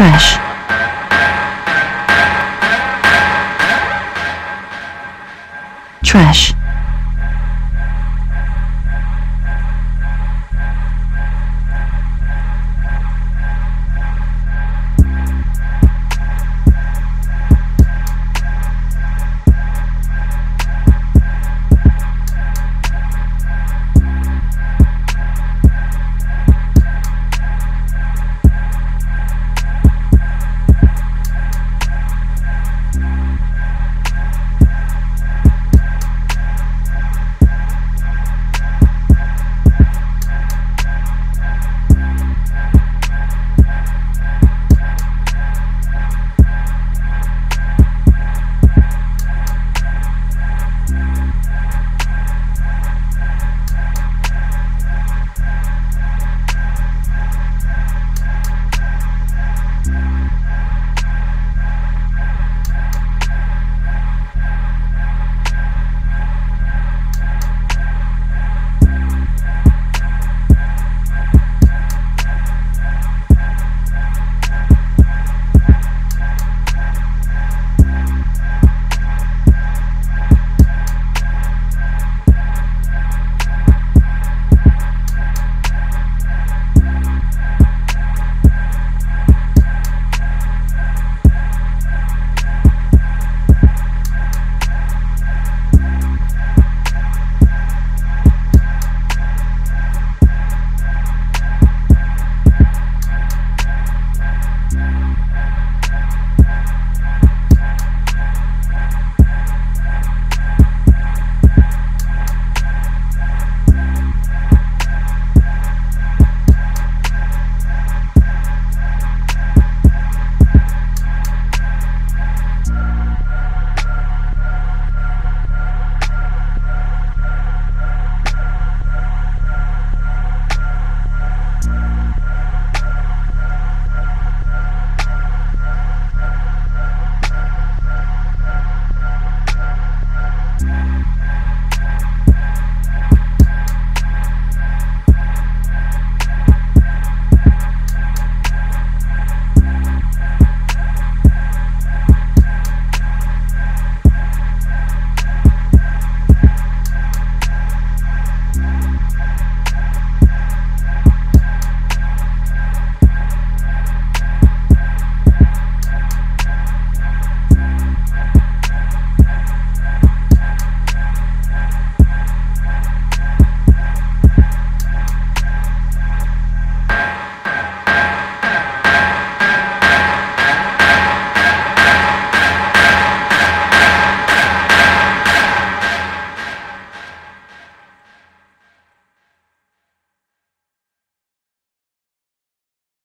fresh. Trash.